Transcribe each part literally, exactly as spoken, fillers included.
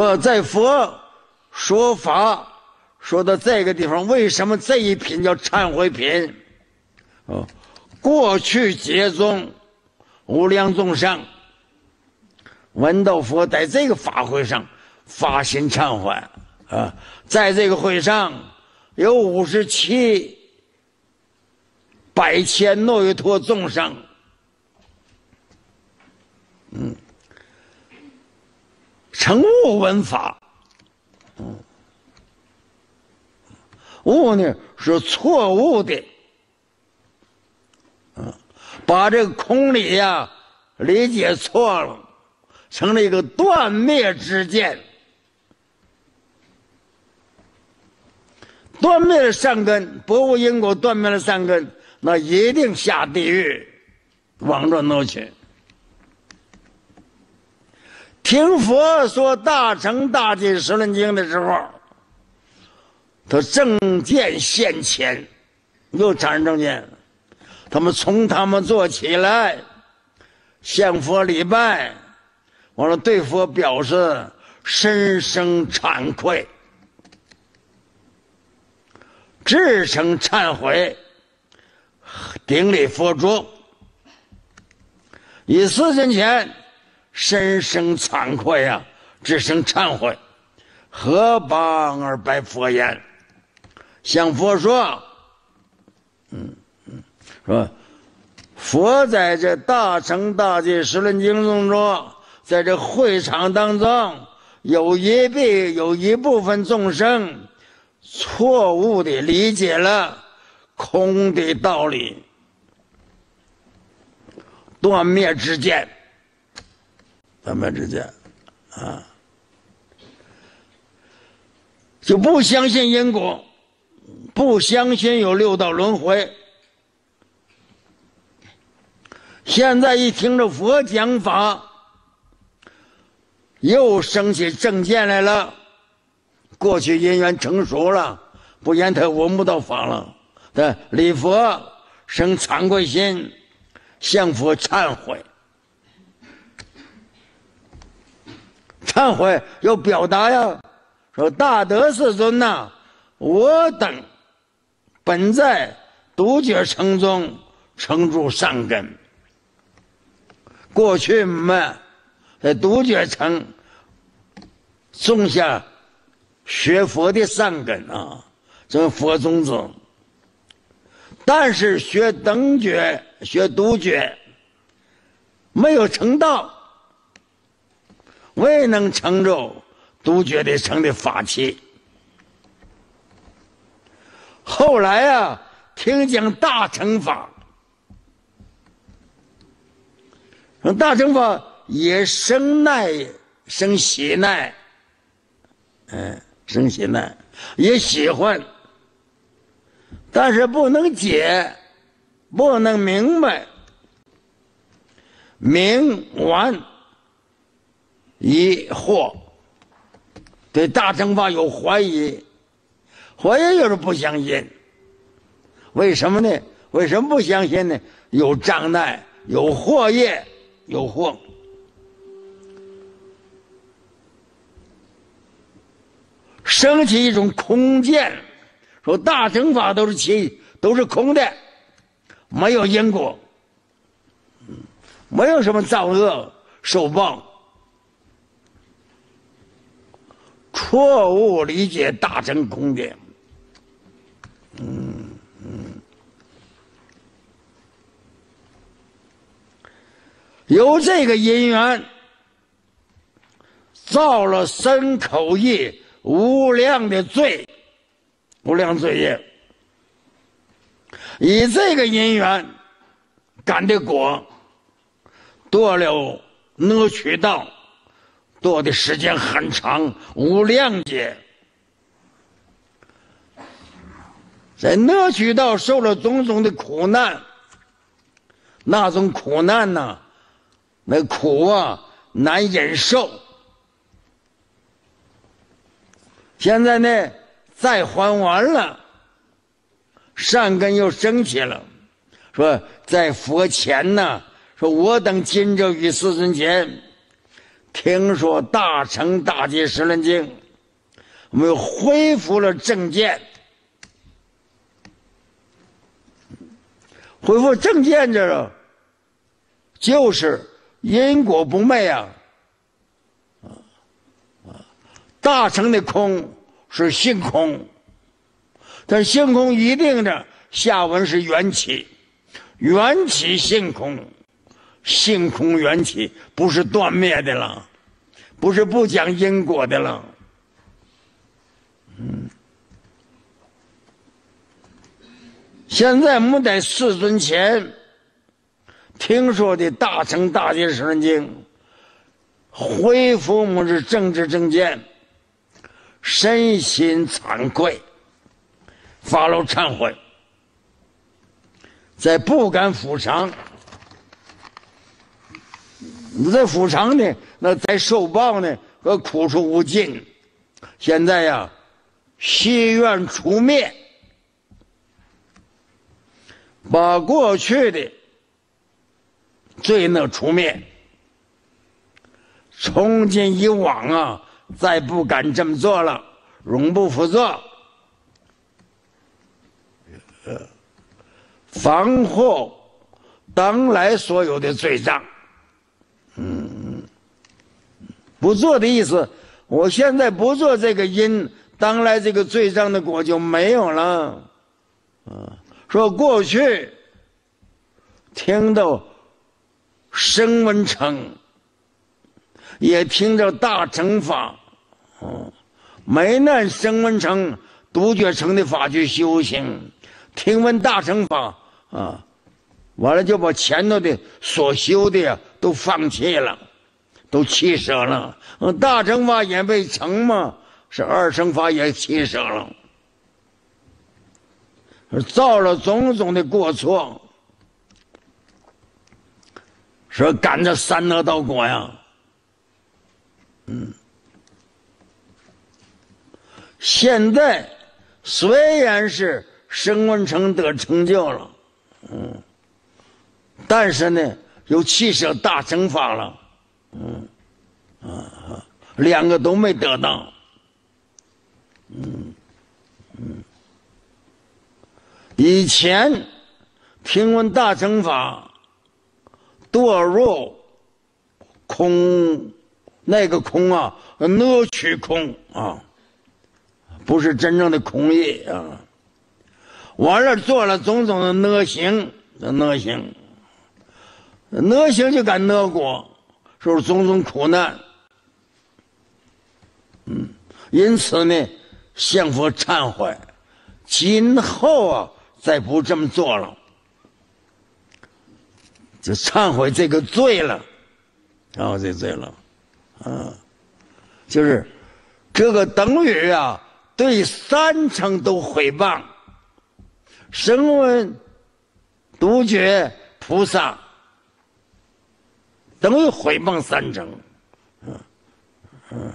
呃，在佛说法说到这个地方，为什么这一品叫忏悔品？哦，过去劫中无量众生闻到佛在这个法会上发心忏悔啊，在这个会上有五十七百千诺伊陀众生，嗯。 成悟闻法，嗯，悟呢是错误的，嗯，把这个空理呀、啊、理解错了，成了一个断灭之见。断灭了善根，不悟因果，断灭了善根，那一定下地狱，往转头去。 听佛说《大乘大戒十论经》的时候，他正见现前，又产生正见，他们从他们做起来，向佛礼拜，完了对佛表示深生惭愧，至诚忏悔，顶礼佛足，以四身前。 深生惭愧呀、啊，只生忏悔，何邦而白佛言？向佛说，嗯嗯，说，佛在这大乘大戒十论经中说，在这会场当中，有一辈有一部分众生，错误地理解了空的道理，断灭之见。 咱们之间，啊，就不相信因果，不相信有六道轮回。现在一听着佛讲法，又升起正见来了。过去因缘成熟了，不然他闻不到法了。对，礼佛生惭愧心，向佛忏悔。 忏悔要表达呀，说大德世尊呐、啊，我等本在独觉城中成住善根。过去我们在独觉城种下学佛的善根啊，这佛种子。但是学等觉、学独觉没有成道。 未能成就独觉的成的法器。后来啊，听讲大乘法，大乘法也生耐，生喜耐，嗯，生喜耐，也喜欢，但是不能解，不能明白，明完。 疑惑，对大乘法有怀疑，怀疑就是不相信。为什么呢？为什么不相信呢？有障碍，有惑业，有惑。升起一种空见，说大乘法都是其都是空的，没有因果，没有什么造恶受报。 错误理解大乘空的，嗯嗯，由这个因缘造了身口意无量的罪，无量罪业，以这个因缘感的果，堕了恶趣道。 堕的时间很长，无量劫，在恶趣道受了种种的苦难，那种苦难呢、啊，那苦啊难忍受。现在呢，再还完了，善根又升起了，说在佛前呢、啊，说我等今朝于世尊前。听说大乘大集十轮经，我们又恢复了正见。恢复正见这个，就是因果不昧啊！大乘的空是性空，但性空一定的下文是缘起，缘起性空。 性空缘起不是断灭的了，不是不讲因果的了。嗯，现在我们在世尊前听说的大乘大集十轮经，恢复我们是正知正见，身心惭愧，发露忏悔，在不敢补偿。 你在补偿呢，那在受报呢，和苦处无尽。现在呀，悉愿除灭，把过去的罪恶除灭。从今以往啊，再不敢这么做了，永不复做。防护当来所有的罪障。 嗯，不做的意思，我现在不做这个因，当来这个罪障的果就没有了。啊，说过去听到声闻乘，也听到大乘法，哦，没按声闻乘、独觉乘的法去修行，听闻大乘法啊。 完了就把前头的所修的呀、啊、都放弃了，都弃舍了。嗯，大乘法也未成嘛，是二乘法也弃舍了，造了种种的过错，说赶着三恶道果呀。嗯，现在虽然是声闻乘得成就了，嗯。 但是呢，又弃舍大乘法了，嗯，啊，两个都没得到，嗯嗯。以前听闻大乘法，堕入空，那个空啊，挪取空啊，不是真正的空意啊。完了，做了种种的挪行，挪行。 挪行就敢挪果，受种种苦难。嗯，因此呢，向佛忏悔，今后啊，再不这么做了，就忏悔这个罪了，啊，这罪了，啊，就是这个等于啊，对三乘都毁谤，声闻、独觉、菩萨。 等于毁谤三乘，嗯嗯，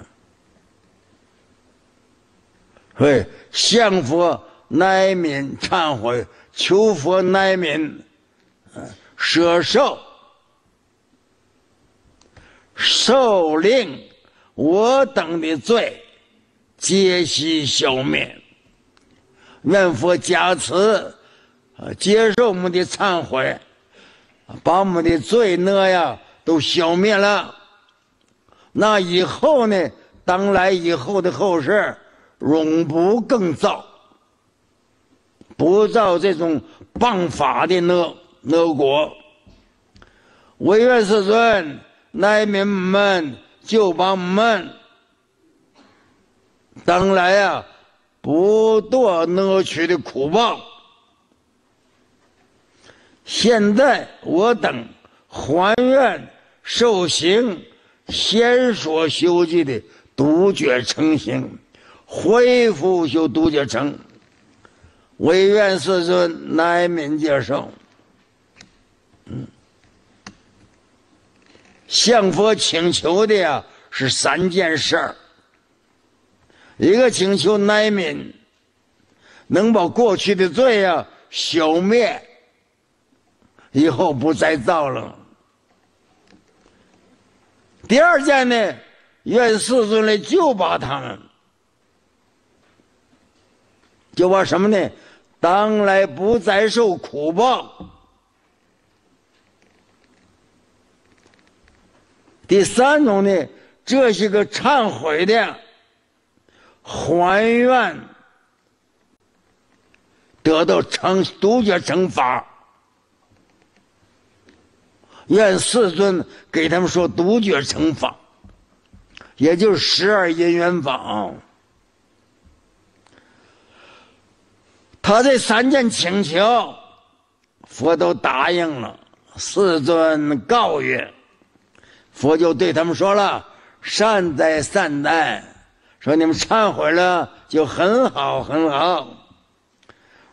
所以向佛乃悯忏悔，求佛乃悯，嗯，舍受，受令我等的罪，皆悉消灭。愿佛加持，啊，接受我们的忏悔，把我们的罪呢呀。 都消灭了，那以后呢？当来以后的后世，永不更造，不造这种谤法的恶恶果。唯愿世尊乃悯我们，就把我们当来啊，不堕恶趣的苦报。现在我等还愿。 受行先所修记的独觉成行，恢复修独觉成，唯愿世尊乃悯接受。嗯，向佛请求的呀是三件事儿，一个请求乃悯，能把过去的罪呀消灭，以后不再造了。第二件呢，愿世尊来救拔他们，救拔什么呢？当来不再受苦报。第三种呢，这是个忏悔的，还愿得到成独觉成法。 愿世尊给他们说独觉成法，也就是十二因缘法啊。他这三件请求，佛都答应了。世尊告曰：“佛就对他们说了，善哉善哉，说你们忏悔了就很好很好。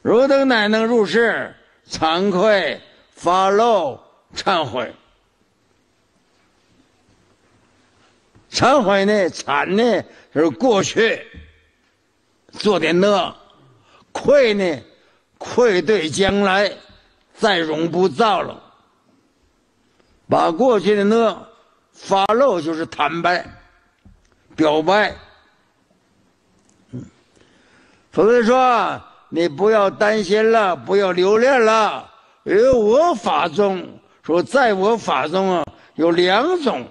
汝等乃能入世，惭愧发露。” 忏悔，忏悔呢？忏呢？就是过去做的恶；愧呢？愧对将来，再容不造了。把过去的恶发露，就是坦白、表白。佛子说：“你不要担心了，不要留恋了，有我法中。” 说，在我法中啊，有两种，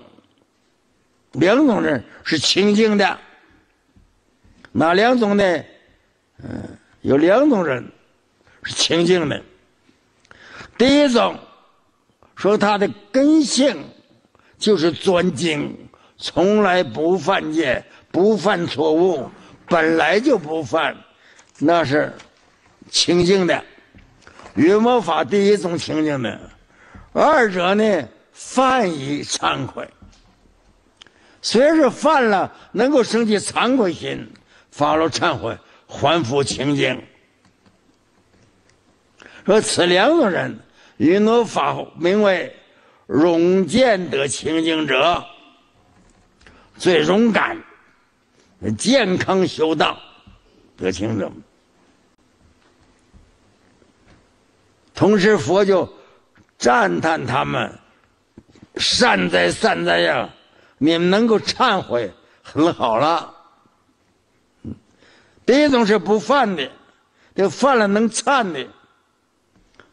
两种人是清净的。哪两种呢？嗯，有两种人是清净的。第一种，说他的根性就是专精，从来不犯戒，不犯错误，本来就不犯，那是清净的。圆满法第一种清净的。 二者呢，犯以惭愧。虽然是犯了，能够升起惭愧心，发露忏悔，还复清净。说此两种人，云何法名为勇健得清净者？最勇敢、健康修道得清净。同时，佛就。 赞叹他们，善哉善哉呀！你们能够忏悔，很好了。第一种是不犯的，这犯了能忏的。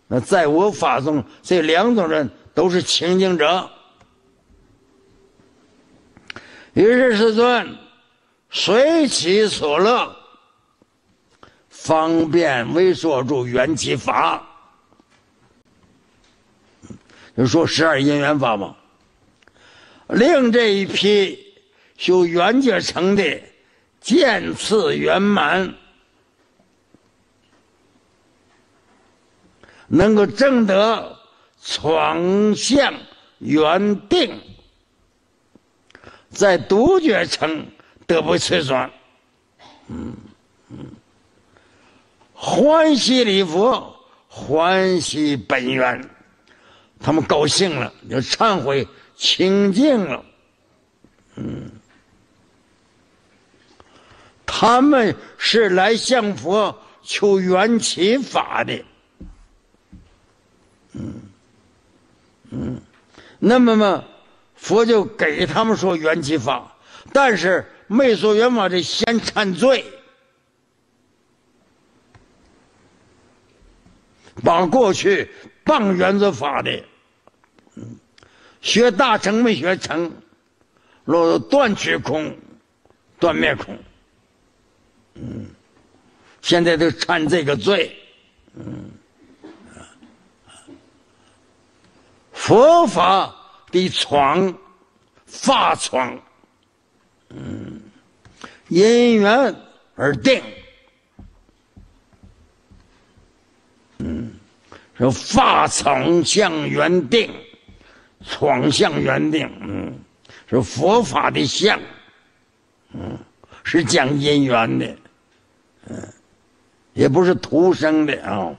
那在我法中，这两种人都是清净者。于是世尊随其所乐，方便微说诸缘起法。 就说十二因缘法嘛，令这一批修缘觉乘的渐次圆满，能够证得闯向圆定，在独觉乘得不摧转，嗯嗯，欢喜礼佛，欢喜本源。 他们高兴了，就忏悔清净了，嗯，他们是来向佛求缘起法的，嗯嗯，那么嘛，佛就给他们说缘起法，但是没说缘法的先忏罪，把过去。 谤原则法的，学大乘没学成，落入断取空、断灭空。嗯，现在就忏这个罪。嗯，佛法的床，法床，嗯，因缘而定。 说法闯向圆定，闯向圆定，嗯，是佛法的相，嗯，是讲因缘的，嗯，也不是徒生的啊、哦。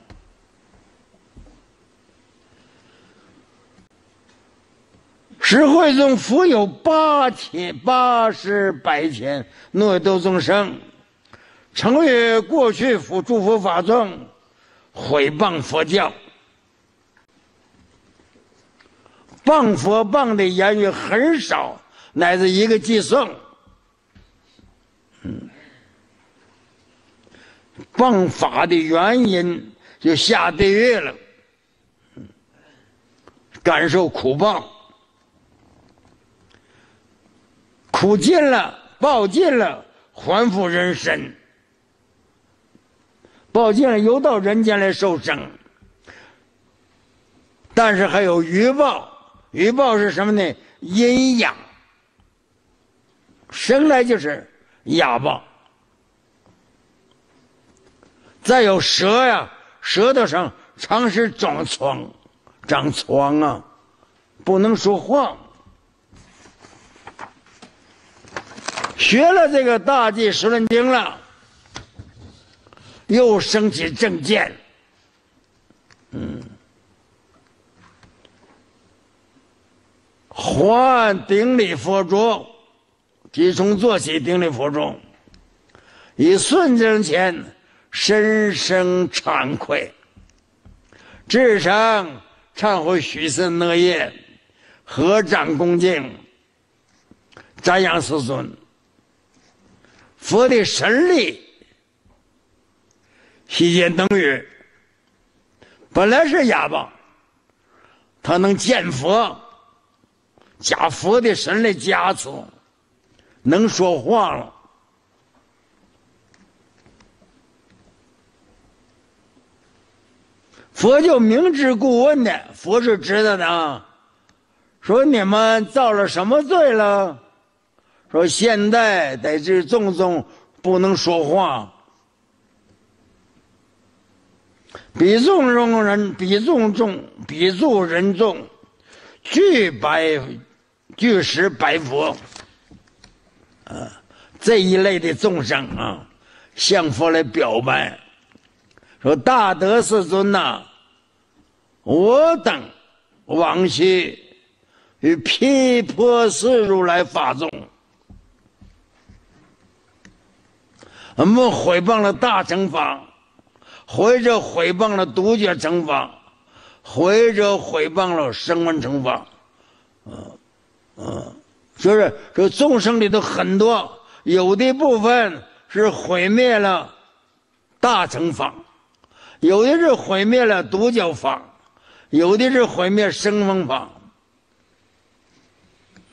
十会中复有八千八十百千若多众生，成于过去佛诸佛法中，毁谤佛教。 谤佛谤的言语很少，乃至一个寄送。嗯，谤法的原因就下地狱了，感受苦报，苦尽了，报尽了，还复人身。 报尽了，游到人间来受生，但是还有余报。余报是什么呢？阴阳。生来就是哑报。再有舌呀、啊，舌头上常时长疮，长疮啊，不能说话。学了这个《大寂十轮经》了。 又升起正见，嗯，还顶礼佛钟，即从坐起顶礼佛钟，以顺境前深生惭愧，至诚忏悔许身恶业，合掌恭敬，瞻仰世尊，佛的神力。 悉见灯语，本来是哑巴，他能见佛，假佛的神力加持，能说话了。佛就明知故问的，佛是知道的啊。说你们造了什么罪了？说现在在这众中不能说话。 彼众中人，彼众众，彼众人众，俱白，俱食白佛，啊，这一类的众生啊，向佛来表白，说大德世尊呐、啊，我等往昔与毗婆世如来法众，我们毁谤了大乘法。 或者毁谤了独觉乘法，或者毁谤了声闻乘法，嗯、呃、嗯、呃，就是说众生里头很多，有的部分是毁灭了大乘法，有的是毁灭了独觉法，有的是毁灭声闻法，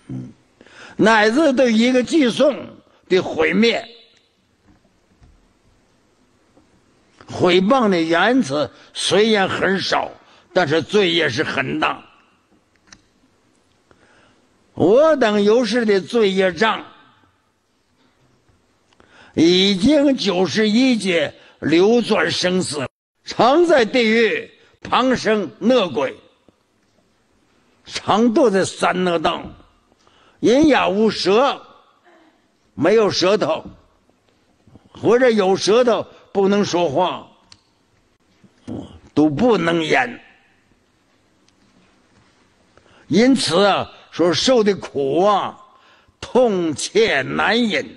嗯，乃至对一个寄送的毁灭。 毁谤的言辞虽然很少，但是罪也是很大。我等由是的罪业障，已经九十一劫流转生死，常在地狱旁生恶鬼，常堕在三恶道：人哑无舌，没有舌头，或者有舌头。 不能说话，都不能言，因此啊，说受的苦啊，痛切难忍，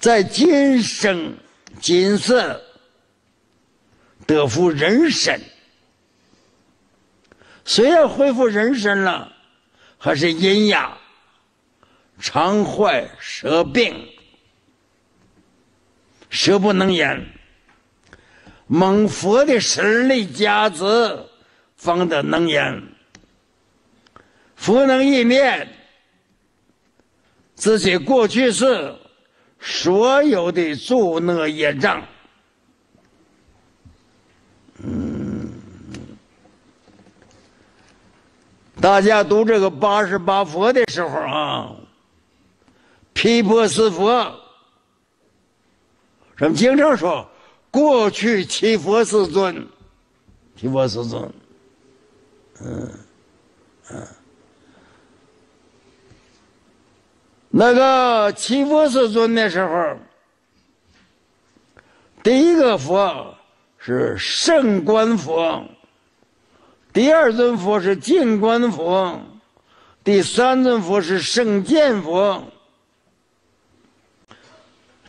在今生今世得复人身，虽然恢复人身了，还是阴哑、肠坏、舌病。 舌不能言，蒙佛的神力加持，方得能言。佛能意念自己过去世所有的诸恶业障，嗯，大家读这个八十八佛的时候啊，毗婆尸佛。 咱们经常说，过去七佛世尊，七佛世尊，嗯嗯，那个七佛世尊的时候，第一个佛是圣观佛，第二尊佛是净观佛，第三尊佛是圣见佛。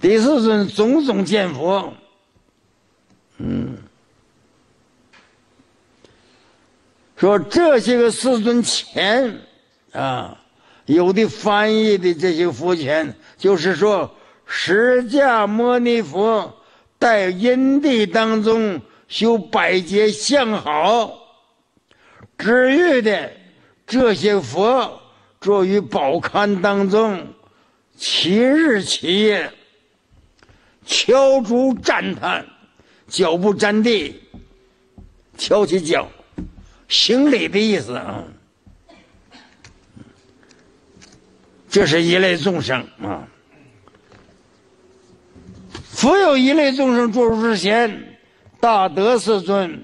第四尊种种见佛，嗯，说这些个世尊前啊，有的翻译的这些佛前就是说，释迦牟尼佛在因地当中修百劫相好，至于的这些佛坐于宝龛当中，其日其夜敲竹赞叹，脚不沾地，敲起脚，行礼的意思啊。这是一类众生啊。复有一类众生坐入之前，大德世尊，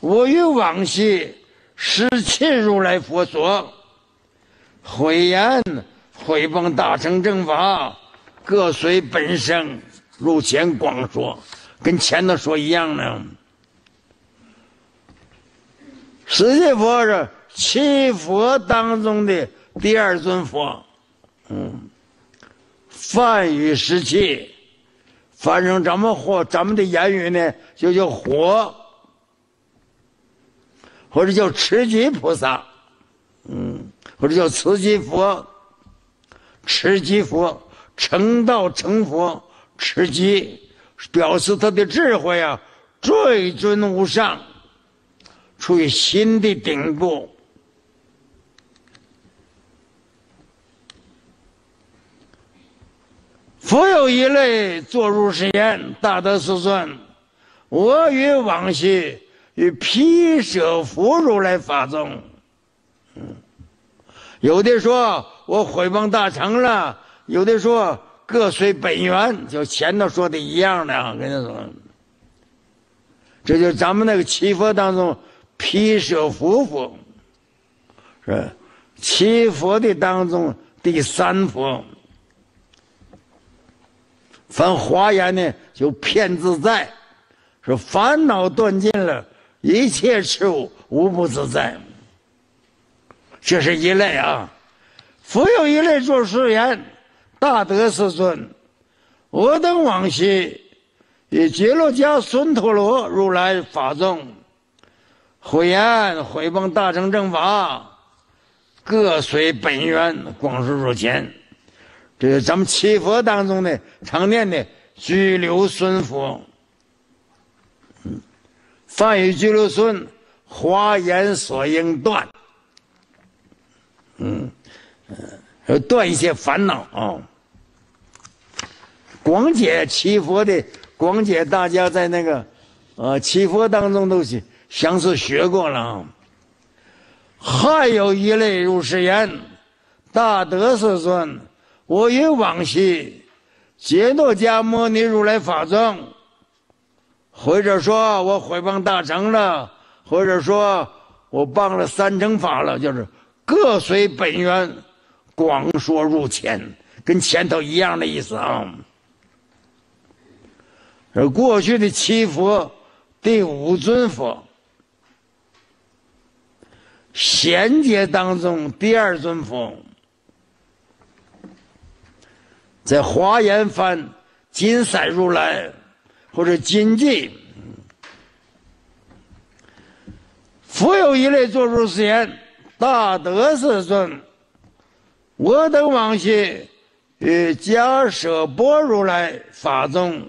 我于往昔失信如来佛所，毁言毁谤大乘正法，各随本生。入前光说，跟前头说一样呢。释迦佛是七佛当中的第二尊佛，嗯，梵语十七，反正咱们火，咱们的言语呢就叫火，或者叫持戒菩萨，嗯，或者叫慈济佛、持戒佛、成道成佛。持戒表示他的智慧啊，最尊无上，处于心的顶部。复有一类坐入是言，大德世尊，我于往昔与毗舍佛如来法中，嗯，有的说我毁谤大乘了，有的说。各随本源，就前头说的一样的啊，跟他说，这就咱们那个七佛当中，毗舍佛佛是七佛的当中第三佛。凡华严呢，就遍自在，说烦恼断尽了，一切事物无不自在。这是一类啊，复有一类做誓言。大德世尊，我等往昔与觉罗迦孙陀罗如来法中，毁言毁谤大乘正法，各随本源广述如前。这是咱们七佛当中的常念的拘留孙佛。嗯，梵语拘留孙，华严所应断。嗯，呃，断一些烦恼啊。广解七佛的广解，大家在那个呃七佛当中都详细学过了啊。还有一类入是言，大德世尊，我于往昔觉罗迦牟尼如来法中，或者说我毁谤大乘了，或者说我谤了三乘法了，就是各随本源广说入前，跟前头一样的意思啊。而过去的七佛第五尊佛，贤劫当中第二尊佛，在华严翻金色如来或者金髻。复有一类坐入是言，大德世尊，我等往昔与迦舍波如来法中，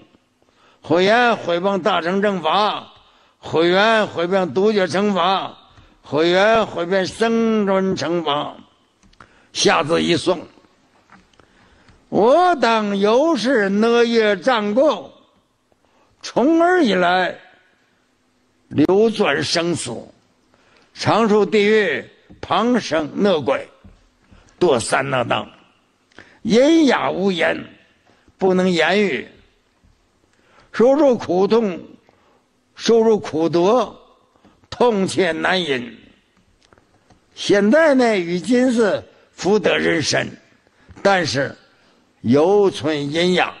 毁言毁谤大乘正法，毁言毁谤独觉乘法，毁言毁谤声闻乘法。下字一诵，我等由是那夜障垢，从而以来流转生死，常处地狱，旁生恶鬼，堕三恶道，言哑无言，不能言语，受入苦痛，受入苦毒，痛切难忍。现在呢，已经是福德人身，但是犹存阴阳，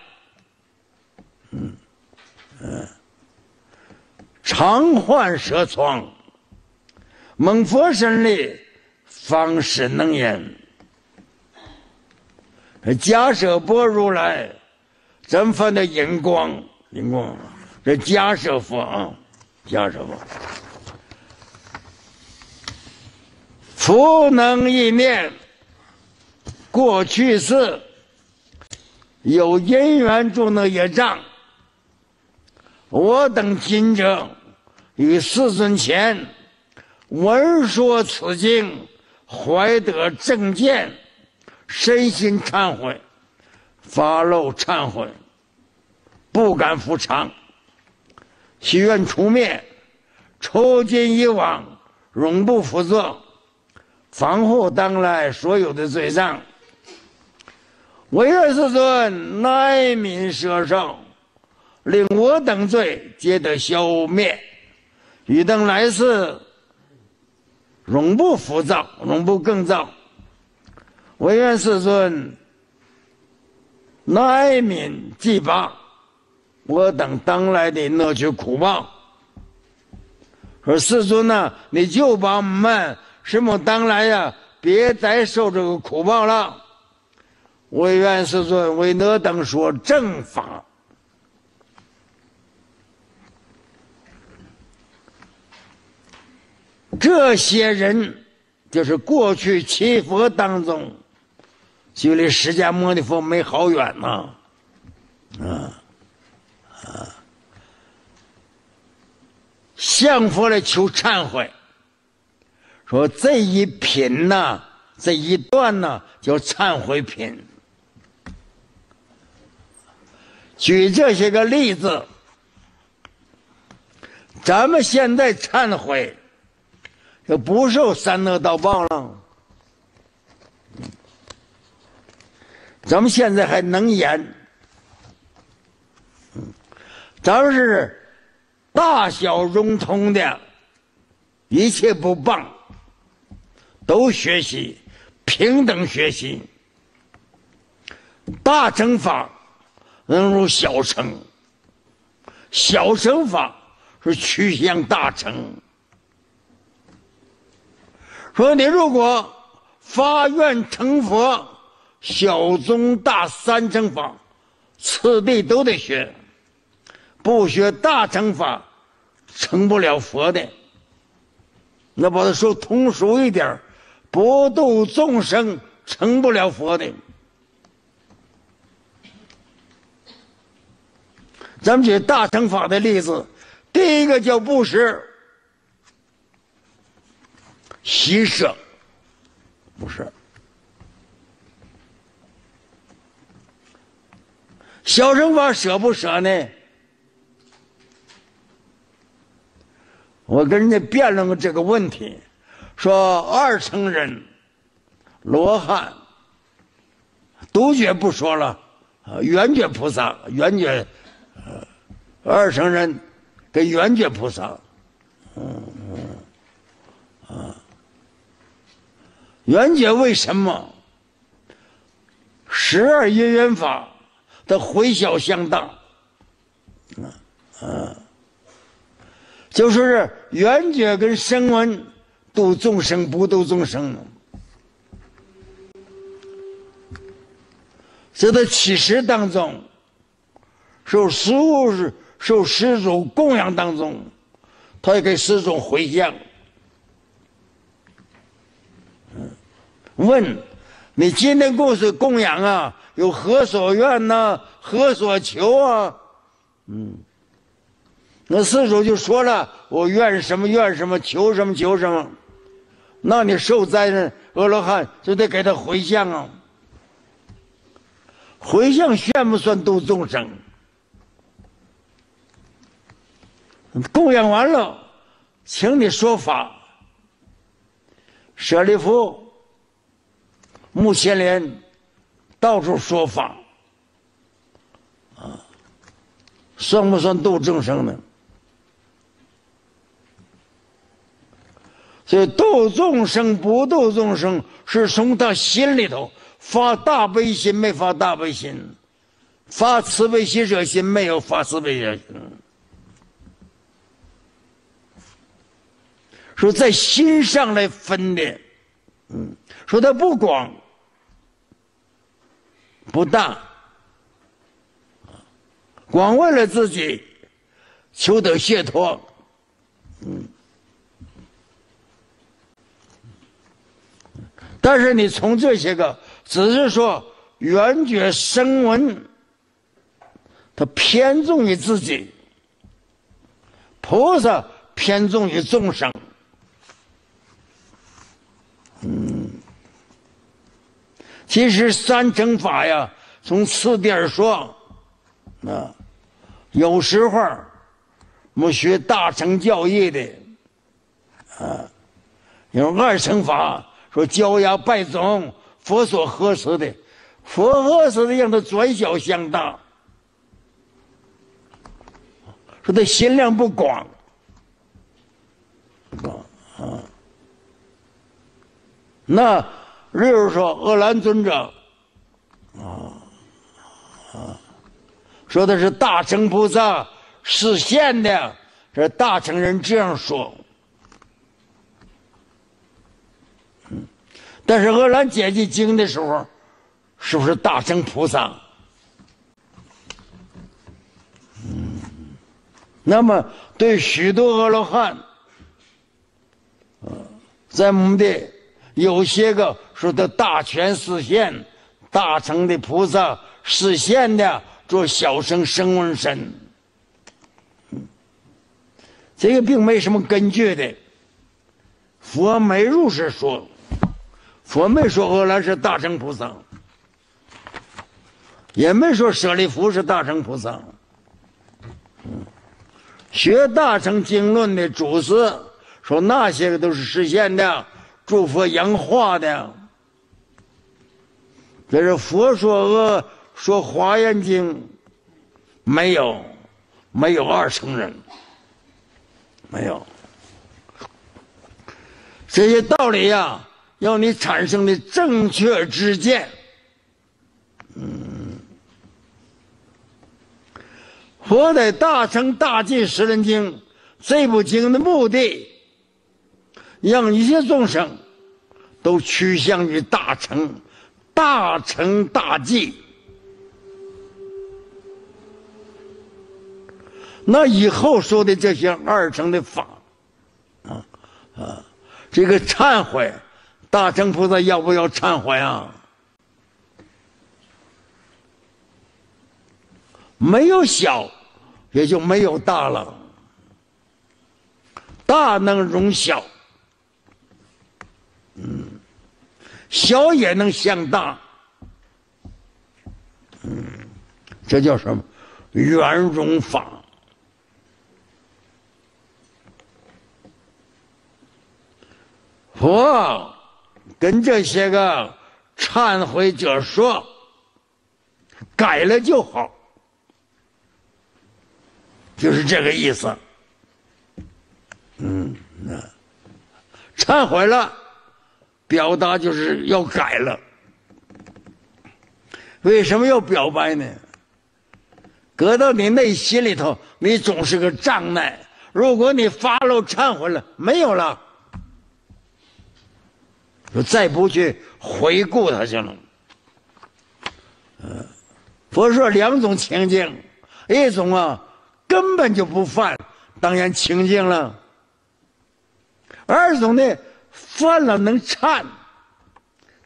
嗯嗯，常患舌疮，蒙佛身力，方始能言。迦舍波如来，咱们翻的银光。灵光，这迦舍佛啊，迦舍佛，福能意念，过去世有因缘种的业障，我等今者与世尊前闻说此经，怀得正见，身心忏悔，发露忏悔，不敢复尝，许愿除灭，抽筋以往，永不复作，防护当来所有的罪障。唯愿世尊哀悯舍受，令我等罪皆得消灭，与等来世永不复造，永不更造。唯愿世尊哀悯济拔我等当来的那些苦报。而世尊呢、啊，你就把我们师母当来呀、啊，别再受这个苦报了。唯愿世尊为我等说正法。这些人就是过去七佛当中，距离释迦牟尼佛没好远呐、啊，啊啊，向佛来求忏悔，说这一品呐、啊，这一段呐、啊、叫忏悔品。举这些个例子，咱们现在忏悔。就不受三恶道报了。咱们现在还能言，咱们是大小融通的，一切不谤，都学习，平等学习，大乘法能入小乘，小乘法是趋向大乘。说你如果发愿成佛，小中大三乘法次第都得学，不学大乘法成不了佛的。那把它说通俗一点，不度众生成不了佛的。咱们举大乘法的例子，第一个叫布施。习舍不是小乘法，舍不舍呢？我跟人家辩论过这个问题，说二乘人罗汉独觉不说了，圆觉菩萨，圆觉二乘人跟圆觉菩萨，嗯嗯啊。圆觉为什么十二因缘法的回小向大？嗯、啊、就说是圆觉跟声闻度众生不度众生，这在乞食当中，受食物受施主供养当中，他也给施主回向。问你今天供是供养啊，有何所愿呢、啊？何所求啊？嗯，那施主就说了，我愿什么愿什么，求什么求什么。那你受灾的阿罗汉就得给他回向啊。回向算不算度众生？供养完了，请你说法。舍利弗、目犍连到处说法，啊，算不算度众生呢？所以度众生不度众生，是从他心里头发大悲心没发大悲心，发慈悲喜舍心没有发慈悲喜舍心。说在心上来分的，嗯，说他不广。不大，光为了自己求得解脱，嗯。但是你从这些个只是说圆觉声闻，他偏重于自己；菩萨偏重于众生。嗯，其实三乘法呀，从次第而说，啊，有时候我们学大乘教义的，啊，有二乘法说焦芽败种，佛所呵斥的。 佛呵斥的，让他转小向大，说他心量不广，不广啊。那例如说鄂兰尊者，啊啊，说的是大乘菩萨示现的，这大乘人这样说。嗯，但是鄂兰解析经的时候。 是不是大乘菩萨？嗯，那么对许多阿罗汉，呃，在我们的有些个说的大权示现、大乘的菩萨示现的，做小乘声闻身，嗯，这个并没什么根据的。佛没如是说，佛没说阿罗汉是大乘菩萨。 也没说舍利弗是大乘菩萨，嗯，学大乘经论的祖师说那些个都是实现的，诸佛扬化的。这是佛说呃说华严经，没有，没有二乘人，没有。这些道理呀、啊，要你产生的正确知见，嗯。 佛在《大乘大寂十轮经》这部经的目的，让一切众生都趋向于大乘，大乘大寂。那以后说的这些二乘的法，啊啊，这个忏悔，大乘菩萨要不要忏悔啊？ 没有小，也就没有大了。大能容小，嗯，小也能向大，嗯，这叫什么？圆融法。佛跟这些个忏悔者说，改了就好。 就是这个意思，嗯，那忏悔了，表达就是要改了。为什么要表白呢？搁到你内心里头，你总是个障碍。如果你发露忏悔了，没有了，就再不去回顾它去了。嗯，佛说两种情境，一种啊。 根本就不犯，当然清净了；二种呢，犯了能忏，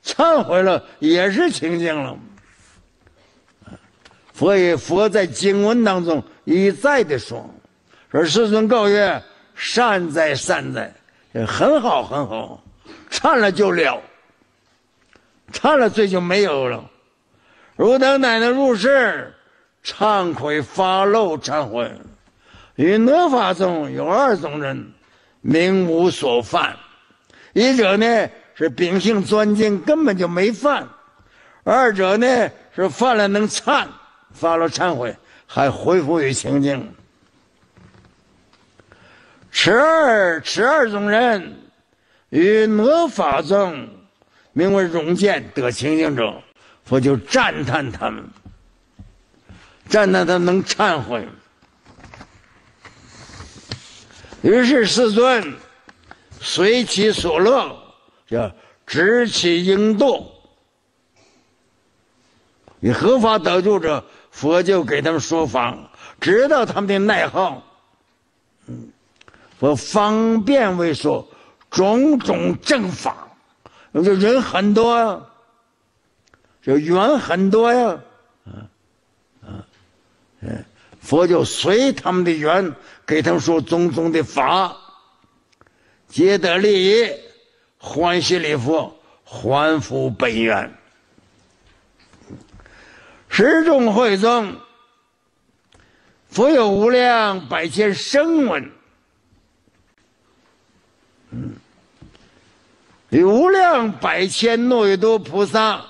忏悔了也是清净了。佛也佛在经文当中一再的说：“说世尊告曰：善哉善哉，很好很好，忏了就了，忏了罪就没有了。汝等乃能入世。” 忏悔发露忏悔，于哪法中有二种人，名无所犯。一者呢是秉性专精，根本就没犯；二者呢是犯了能忏，发露忏悔，还恢复于清净。此二此二种人，于哪法中名为容见得清净者，佛就赞叹他们。 站在他能忏悔，于是世尊随其所乐，叫执其应度。你何法得度者，佛就给他们说法，知道他们的耐好。嗯，我方便为说种种正法，就人很多啊，就缘很多呀，啊啊，嗯，佛就随他们的缘，给他们说种种的法，皆得利益，欢喜礼佛，还复本源。十众会中，佛有无量百千声闻，嗯，有无量百千那由多菩萨。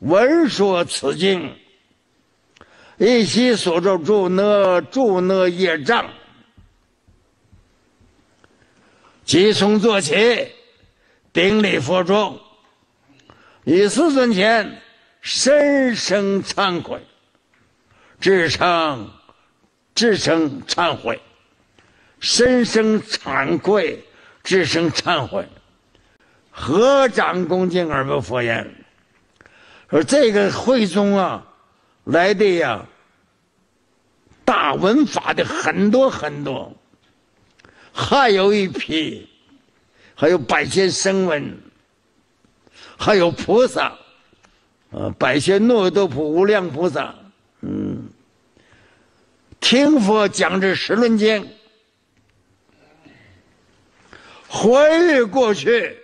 闻说此经，一悉所住诸那诸那业障，即从坐起，顶礼佛中，以四尊前深生忏悔，至诚至诚忏悔，深生惭愧，至诚忏悔，合掌恭敬而闻佛言。 而这个会中啊，来的呀，大闻法的很多很多，还有一批，还有百千声闻，还有菩萨，啊，百千那由多菩无量菩萨，嗯，听佛讲这十轮经，回忆过去。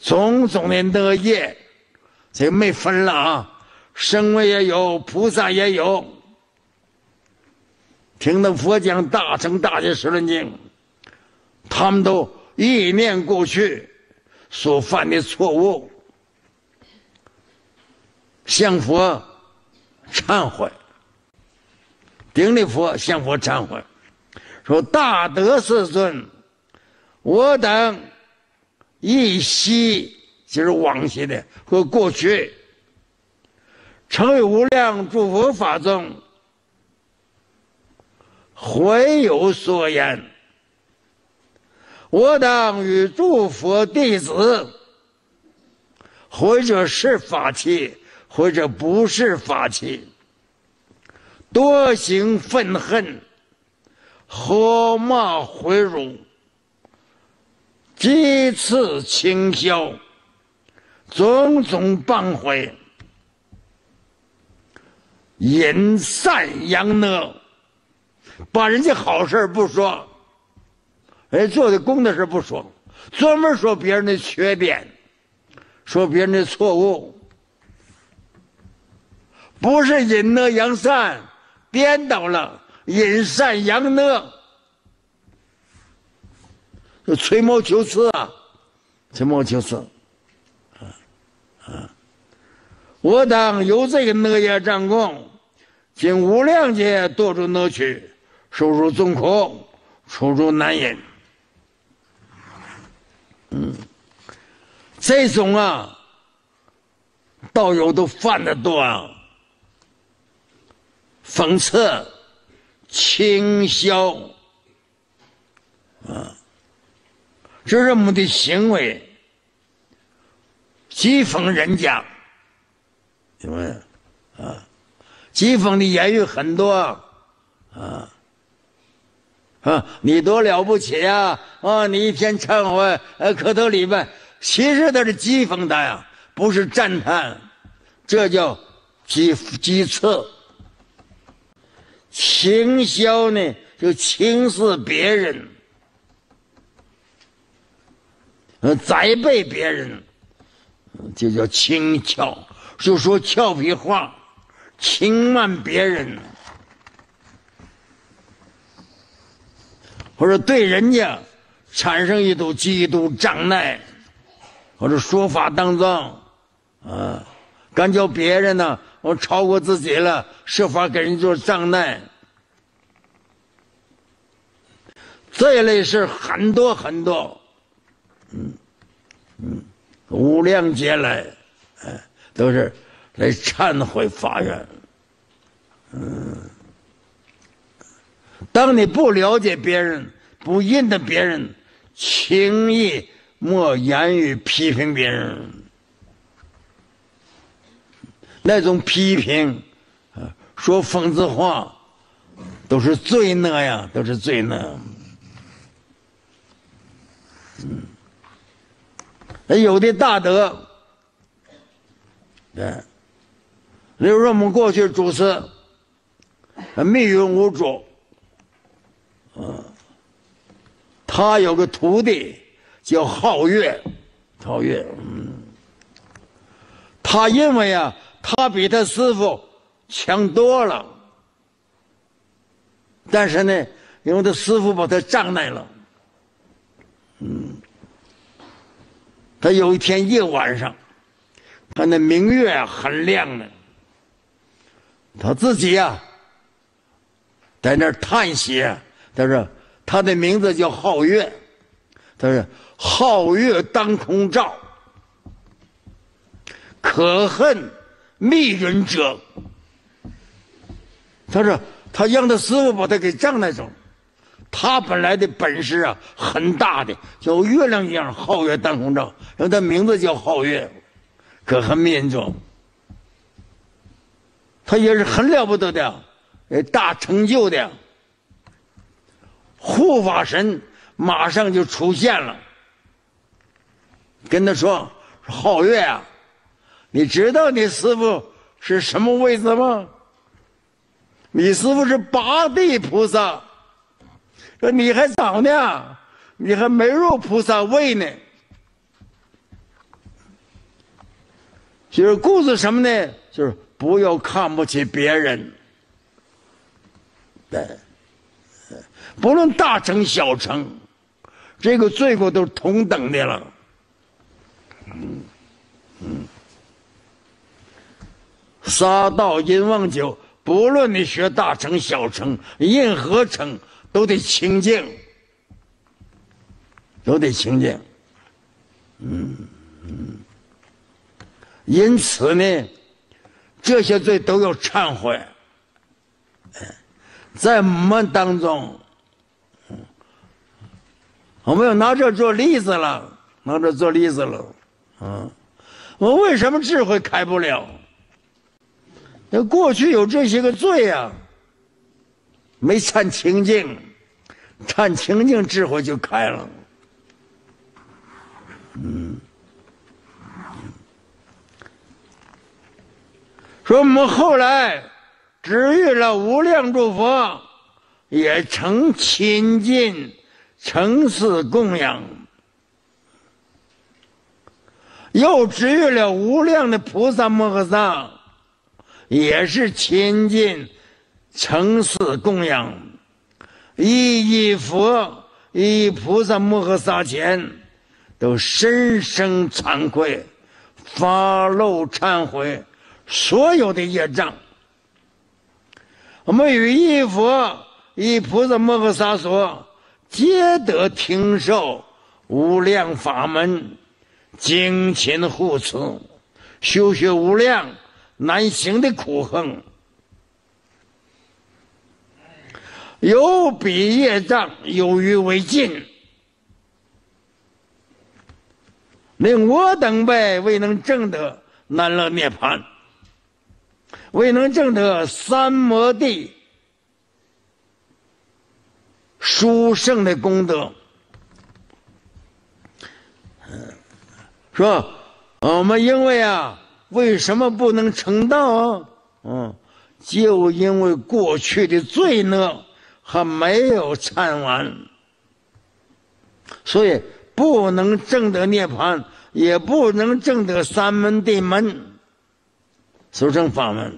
种种的恶业，这没分了啊！声闻也有，菩萨也有。听到佛讲大乘大戒十轮经，他们都意念过去所犯的错误，向佛忏悔，顶礼佛，向佛忏悔，说大德世尊，我等。 一昔就是往昔的和过去，成为无量诸佛法中，回有所言。我当与诸佛弟子，或者是法器，或者不是法器，多行愤恨，喝骂毁辱。 鸡翅清销，种种谤毁，引善扬恶，把人家好事不说，人做的功德事不说，专门说别人的缺点，说别人的错误，不是引恶扬善，颠倒了，引善扬恶。 就吹毛求疵啊，吹毛求疵，啊啊！我当由这个恶业障供，经无量劫堕诸恶趣，受诸众苦，出诸难忍。嗯，这种啊，道友都犯得多啊，讽刺、轻销，啊。 这是我们的行为，讥讽人家，你们啊，讥讽的言语很多啊啊，你多了不起呀！啊，你一天忏悔，呃、啊，磕头礼拜，其实他是讥讽他呀，不是赞叹，这叫讥讥刺。轻销呢，就轻视别人。 责备别人，就叫轻佻，就说俏皮话，轻慢别人，或者对人家产生一种嫉妒障碍，或者说法当中，啊，感觉别人呢，我超过自己了，设法给人做障碍，这一类事很多很多。 嗯嗯，无量劫来，哎，都是来忏悔法院。嗯，当你不了解别人，不认得别人，轻易莫言语批评别人。那种批评，啊，说讽刺话，都是罪恶呀，都是罪恶。嗯。 有的大德对。你说我们过去主持，密云无主，啊，他有个徒弟叫皓月，皓月，嗯，他因为啊，他比他师傅强多了，但是呢，因为他师傅把他障碍了，嗯，他有一天夜晚上，他那明月啊很亮的。 他自己呀、啊，在那儿叹息、啊。他说：“他的名字叫皓月。”他说：“皓月当空照，可恨密云遮。”他说：“他让他师傅把他给障碍住。他本来的本事啊，很大的，像月亮一样，皓月当空照。然后他名字叫皓月，可恨密云遮。” 他也是很了不得的，呃，大成就的护法神马上就出现了，跟他说：“皓月啊，你知道你师傅是什么位置吗？你师傅是八地菩萨，说你还早呢，你还没入菩萨位呢。”就是故事什么呢？就是。 不要看不起别人，对，不论大城小城，这个罪过都是同等的了。嗯嗯，杀盗淫妄酒，不论你学大城小城，任何城都得清净，都得清净。嗯嗯，因此呢。 这些罪都要忏悔，在我们当中，我们要拿这做例子了，拿这做例子了，嗯，我为什么智慧开不了？那过去有这些个罪呀、啊，没忏清净，忏清净智慧就开了，嗯。 说我们后来只遇了无量诸佛，也曾亲近，曾是供养；又只遇了无量的菩萨摩诃萨，也是亲近，曾是供养。一一佛，一一菩萨摩诃萨前，都深生惭愧，发露忏悔。 所有的业障，我们与一佛、一菩萨摩诃萨所，皆得听受无量法门，精勤护持，修学无量难行的苦行，有彼业障有余为尽，令我等辈未能证得南乐涅槃。 未能证得三摩地殊胜的功德，说我们因为啊，为什么不能成道啊？嗯，就因为过去的罪呢还没有忏完，所以不能证得涅槃，也不能证得三摩地门。 俗称法门，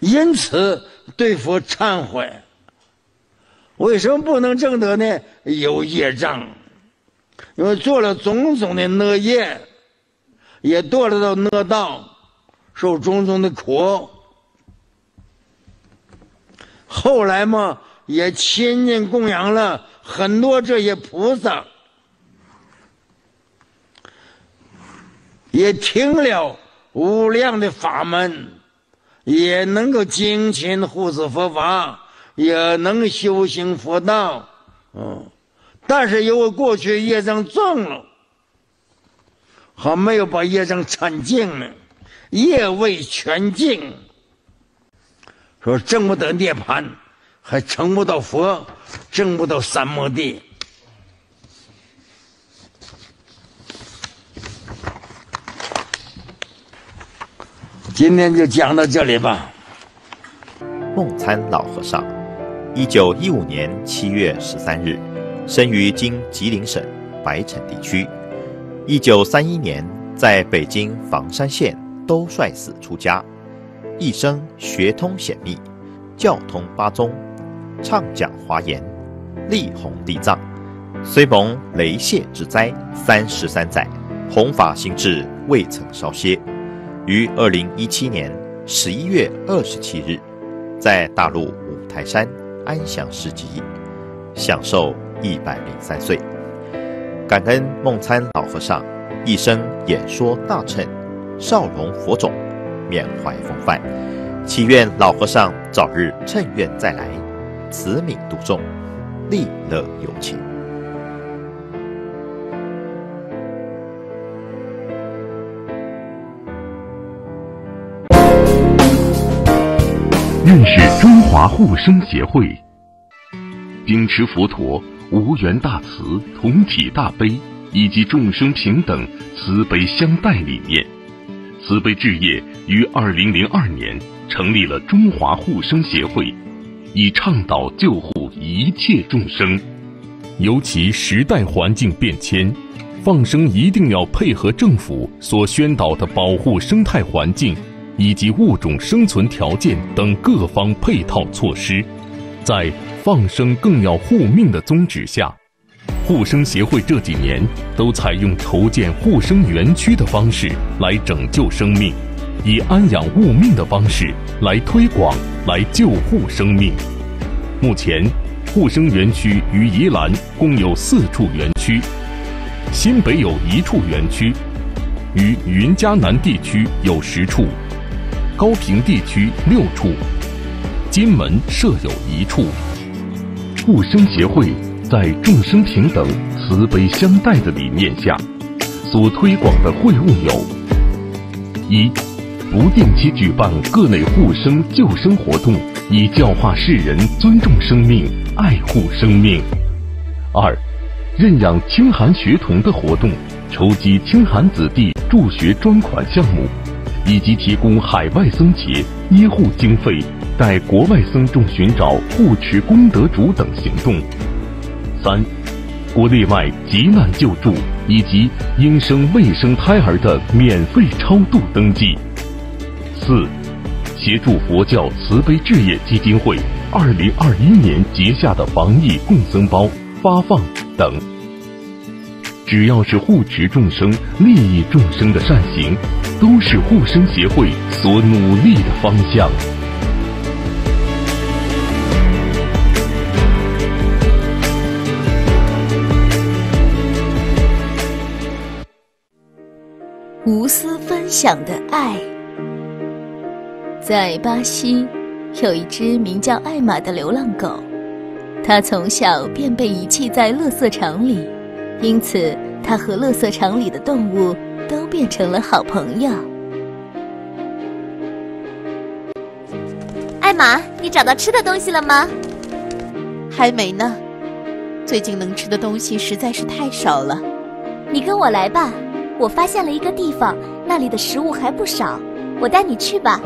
因此对佛忏悔。为什么不能证得呢？有业障，因为做了种种的恶业，也堕落到恶道，受种种的苦。后来嘛，也亲近供养了很多这些菩萨。 也听了无量的法门，也能够精勤护持佛法，也能修行佛道，嗯，但是由于过去业障重了，还没有把业障铲净呢，业未全净，说证不得涅槃，还成不到佛，证不到三摩地。今天就讲到这里吧。梦参老和尚，一九一五年七月十三日，生于今吉林省白城地区。一九三一年，在北京房山县兜率寺出家，一生学通显密，教通八宗，唱讲华严，力弘地藏，虽蒙雷泄之灾三十三载，弘法心志未曾稍歇。于二零一七年十一月二十七日，在大陆五台山安详市集，享受一百零三岁。感恩梦参老和尚一生演说大乘，少容佛种，缅怀风范。祈愿老和尚早日乘愿再来，慈悯度众，利乐有情。认识中华护生协会，秉持佛陀无缘大慈、同体大悲以及众生平等、慈悲相待理念，慈悲置业于二零零二年成立了中华护生协会，以倡导救护一切众生。尤其时代环境变迁，放生一定要配合政府所宣导的保护生态环境以及物种生存条件等各方配套措施，在放生更要护命的宗旨下，护生协会这几年都采用筹建护生园区的方式来拯救生命，以安养物命的方式来推广、来救护生命。目前，护生园区于宜兰共有四处园区，新北有一处园区，于云嘉南地区有十处。高平地区六处，金门设有一处。护生协会在众生平等、慈悲相待的理念下，所推广的会务有：一、不定期举办各类护生救生活动，以教化世人尊重生命、爱护生命；二、认养清寒学童的活动，筹集清寒子弟助学专款项目，以及提供海外僧节、医护经费，带国外僧众寻找护持功德主等行动；三、国内外急难救助以及婴生未生胎儿的免费超度登记；四、协助佛教慈悲置业基金会二零二一年结下的防疫共僧包发放等。只要是护持众生、利益众生的善行，都是护生协会所努力的方向。无私分享的爱。在巴西，有一只名叫艾玛的流浪狗，它从小便被遗弃在垃圾场里，因此它和垃圾场里的动物都变成了好朋友。艾玛，你找到吃的东西了吗？还没呢，最近能吃的东西实在是太少了。你跟我来吧，我发现了一个地方，那里的食物还不少，我带你去吧。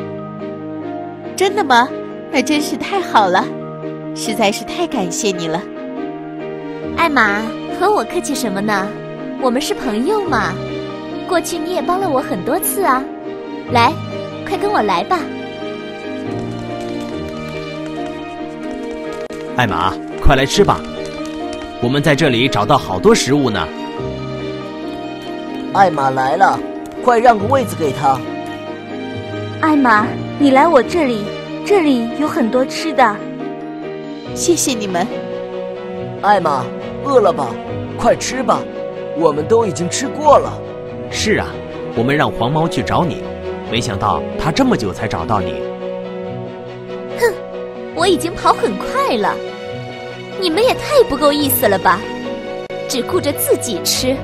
真的吗？那真是太好了，实在是太感谢你了。艾玛，和我客气什么呢？我们是朋友嘛。过去你也帮了我很多次啊，来，快跟我来吧。艾玛，快来吃吧，我们在这里找到好多食物呢。艾玛来了，快让个位子给她。艾玛，你来我这里，这里有很多吃的。谢谢你们。艾玛，饿了吧？快吃吧，我们都已经吃过了。是啊，我们让黄猫去找你，没想到它这么久才找到你。哼，我已经跑很快了，你们也太不够意思了吧！只顾着自己吃，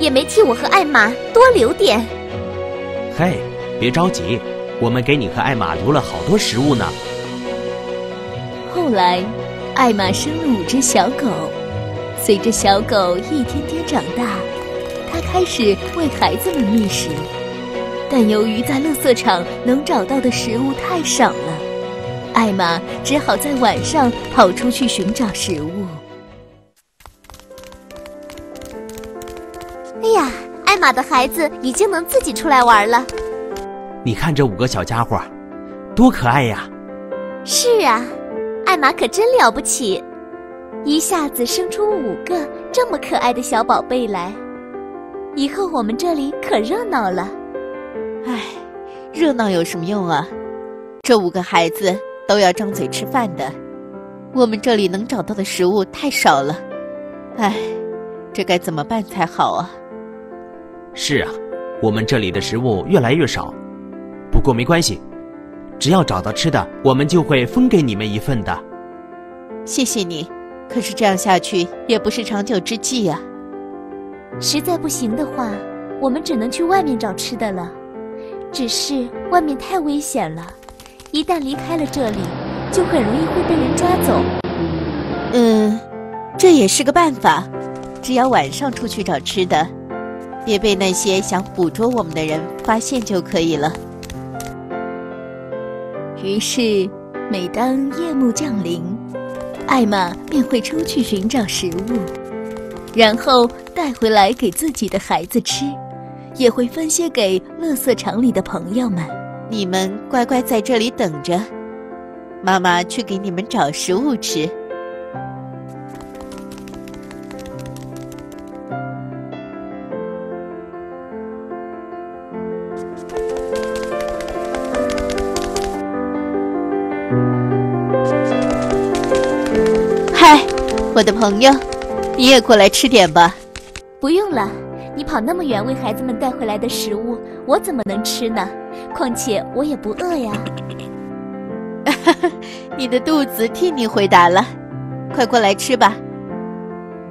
也没替我和艾玛多留点。嘿，别着急，我们给你和艾玛留了好多食物呢。后来，艾玛生了五只小狗，随着小狗一天天长大，他开始为孩子们觅食，但由于在垃圾场能找到的食物太少了，艾玛只好在晚上跑出去寻找食物。哎呀，艾玛的孩子已经能自己出来玩了。你看这五个小家伙，多可爱呀！是啊，艾玛可真了不起，一下子生出五个这么可爱的小宝贝来。以后我们这里可热闹了。唉，热闹有什么用啊？这五个孩子都要张嘴吃饭的，我们这里能找到的食物太少了。唉，这该怎么办才好啊？是啊，我们这里的食物越来越少，不过没关系，只要找到吃的，我们就会分给你们一份的。谢谢你，可是这样下去也不是长久之计啊。实在不行的话，我们只能去外面找吃的了。只是外面太危险了，一旦离开了这里，就很容易会被人抓走。嗯，这也是个办法，只要晚上出去找吃的，别被那些想捕捉我们的人发现就可以了。于是，每当夜幕降临，艾玛便会出去寻找食物，然后带回来给自己的孩子吃，也会分些给垃圾场里的朋友们。你们乖乖在这里等着，妈妈去给你们找食物吃。嗨，我的朋友，你也过来吃点吧。不用了，你跑那么远为孩子们带回来的食物，我怎么能吃呢？况且我也不饿呀。你的肚子替你回答了，快过来吃吧。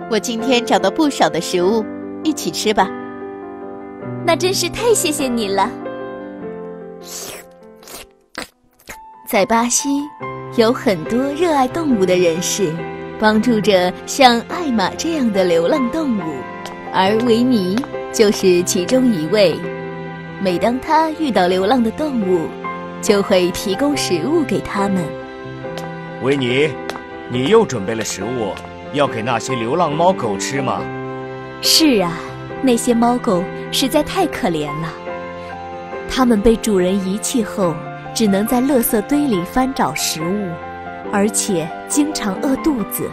我今天找到不少的食物，一起吃吧。那真是太谢谢你了。在巴西，有很多热爱动物的人士，帮助着像艾玛这样的流浪动物，而维尼就是其中一位。每当他遇到流浪的动物，就会提供食物给他们。维尼，你又准备了食物，要给那些流浪猫狗吃吗？是啊，那些猫狗实在太可怜了，它们被主人遗弃后，只能在垃圾堆里翻找食物，而且经常饿肚子。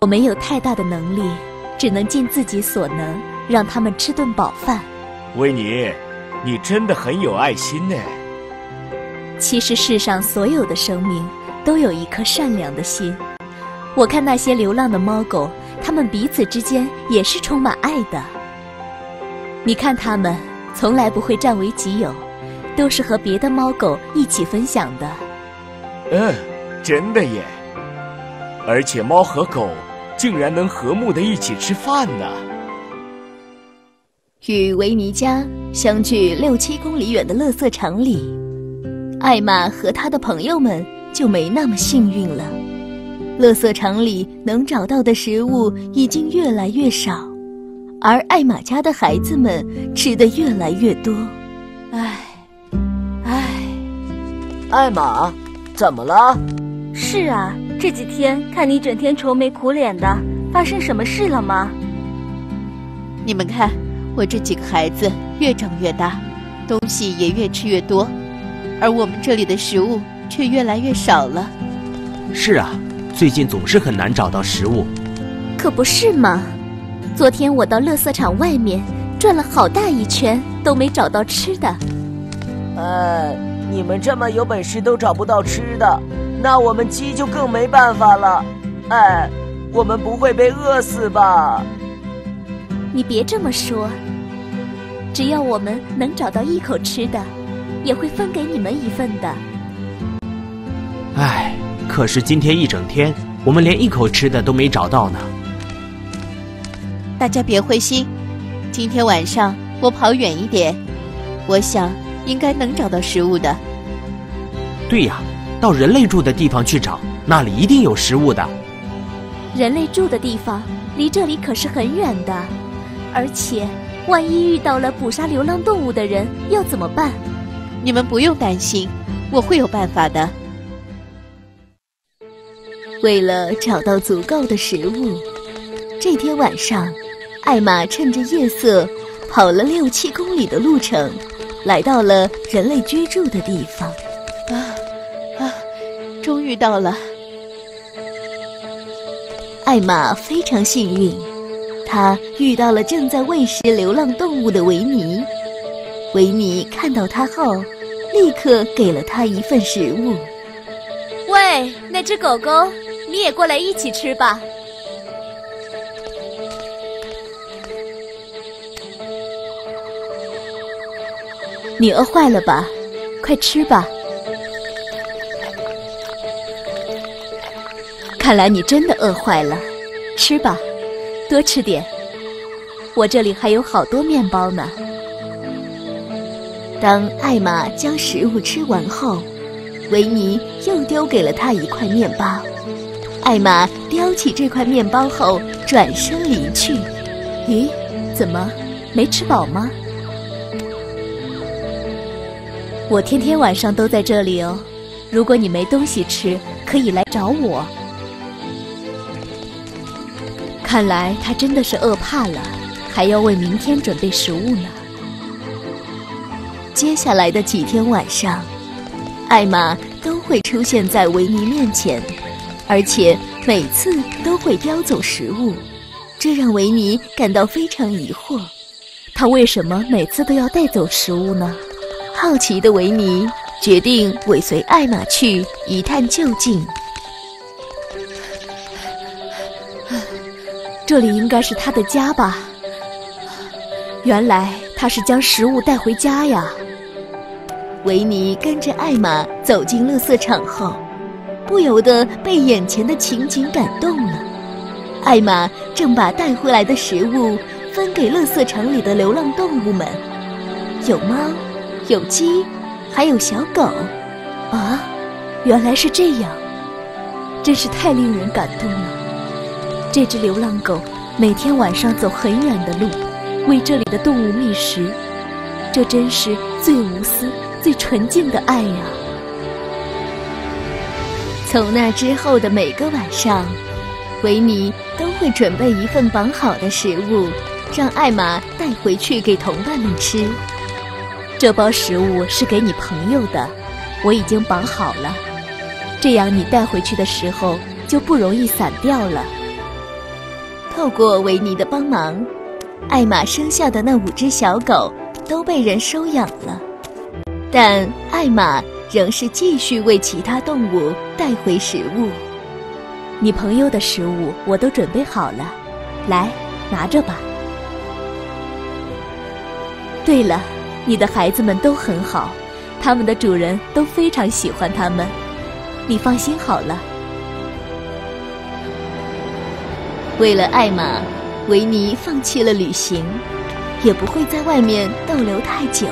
我没有太大的能力，只能尽自己所能，让他们吃顿饱饭。维尼，你真的很有爱心呢。其实世上所有的生命都有一颗善良的心。我看那些流浪的猫狗，它们彼此之间也是充满爱的。你看它们从来不会占为己有，都是和别的猫狗一起分享的。嗯，真的耶！而且猫和狗竟然能和睦的一起吃饭呢。与维尼家相距六七公里远的垃圾场里，艾玛和她的朋友们就没那么幸运了。垃圾场里能找到的食物已经越来越少，而艾玛家的孩子们吃的越来越多。唉，唉，艾玛，怎么了？是啊，这几天看你整天愁眉苦脸的，发生什么事了吗？你们看，我这几个孩子越长越大，东西也越吃越多，而我们这里的食物却越来越少了。是啊，最近总是很难找到食物。可不是嘛，昨天我到垃圾场外面转了好大一圈，都没找到吃的。呃。你们这么有本事都找不到吃的，那我们鸡就更没办法了。哎，我们不会被饿死吧？你别这么说，只要我们能找到一口吃的，也会分给你们一份的。哎，可是今天一整天，我们连一口吃的都没找到呢。大家别灰心，今天晚上我跑远一点，我想应该能找到食物的。对呀，到人类住的地方去找，那里一定有食物的。人类住的地方离这里可是很远的，而且万一遇到了捕杀流浪动物的人，要怎么办？你们不用担心，我会有办法的。为了找到足够的食物，这天晚上，艾玛趁着夜色跑了六七公里的路程，来到了人类居住的地方。啊啊，终于到了！艾玛非常幸运，她遇到了正在喂食流浪动物的维尼。维尼看到她后，立刻给了她一份食物。喂，那只狗狗，你也过来一起吃吧。你饿坏了吧？快吃吧。看来你真的饿坏了，吃吧，多吃点。我这里还有好多面包呢。当艾玛将食物吃完后，维尼又丢给了她一块面包。艾玛叼起这块面包后，转身离去。咦，怎么没吃饱吗？我天天晚上都在这里哦，如果你没东西吃，可以来找我。看来他真的是饿怕了，还要为明天准备食物呢。接下来的几天晚上，艾玛都会出现在维尼面前，而且每次都会叼走食物，这让维尼感到非常疑惑，他为什么每次都要带走食物呢？好奇的维尼决定尾随艾玛去一探究竟。这里应该是他的家吧？原来他是将食物带回家呀。维尼跟着艾玛走进垃圾场后，不由得被眼前的情景感动了。艾玛正把带回来的食物分给垃圾场里的流浪动物们，有猫，有鸡，还有小狗。啊，原来是这样，真是太令人感动了。这只流浪狗每天晚上走很远的路，为这里的动物觅食，这真是最无私、最纯净的爱呀！从那之后的每个晚上，维尼都会准备一份绑好的食物，让艾玛带回去给同伴们吃。这包食物是给你朋友的，我已经绑好了，这样你带回去的时候就不容易散掉了。透过维尼的帮忙，艾玛生下的那五只小狗都被人收养了，但艾玛仍是继续为其他动物带回食物。你朋友的食物我都准备好了，来，拿着吧。对了，你的孩子们都很好，他们的主人都非常喜欢他们，你放心好了。为了艾玛，维尼放弃了旅行，也不会在外面逗留太久，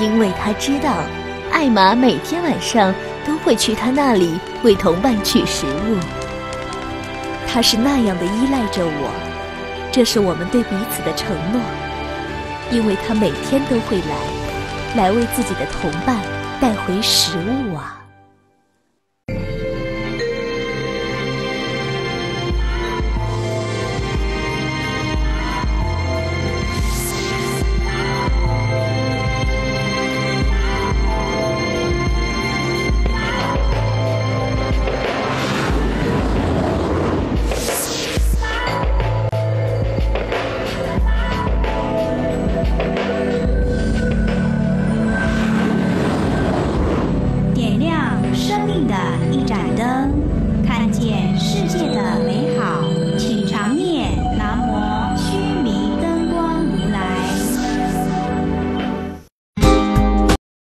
因为他知道艾玛每天晚上都会去他那里为同伴取食物。他是那样的依赖着我，这是我们对彼此的承诺。因为他每天都会来，来为自己的同伴带回食物啊。一盏灯，看见世界的美好。